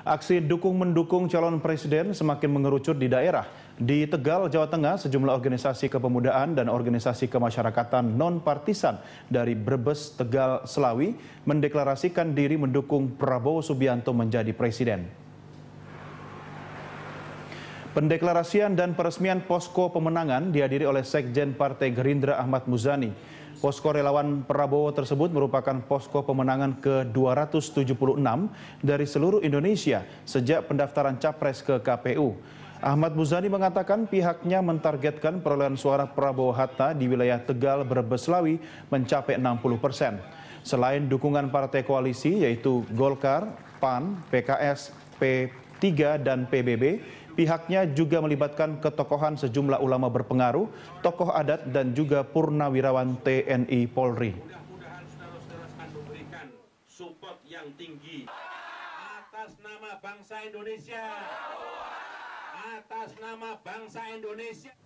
Aksi dukung-mendukung calon presiden semakin mengerucut di daerah. Di Tegal, Jawa Tengah, sejumlah organisasi kepemudaan dan organisasi kemasyarakatan non-partisan dari Brebes, Tegal, Slawi mendeklarasikan diri mendukung Prabowo Subianto menjadi presiden. Pendeklarasian dan peresmian posko pemenangan dihadiri oleh Sekjen Partai Gerindra Ahmad Muzani. Posko relawan Prabowo tersebut merupakan posko pemenangan ke-276 dari seluruh Indonesia sejak pendaftaran capres ke KPU. Ahmad Muzani mengatakan pihaknya mentargetkan perolehan suara Prabowo Hatta di wilayah Tegal Brebes Slawi mencapai 60%. Selain dukungan partai koalisi yaitu Golkar, PAN, PKS, P3 dan PBB, pihaknya juga melibatkan ketokohan sejumlah ulama berpengaruh, tokoh adat dan juga purnawirawan TNI Polri. Mudah-mudahan saudara-saudara sekalian berikan support yang tinggi atas nama bangsa Indonesia. Atas nama bangsa Indonesia.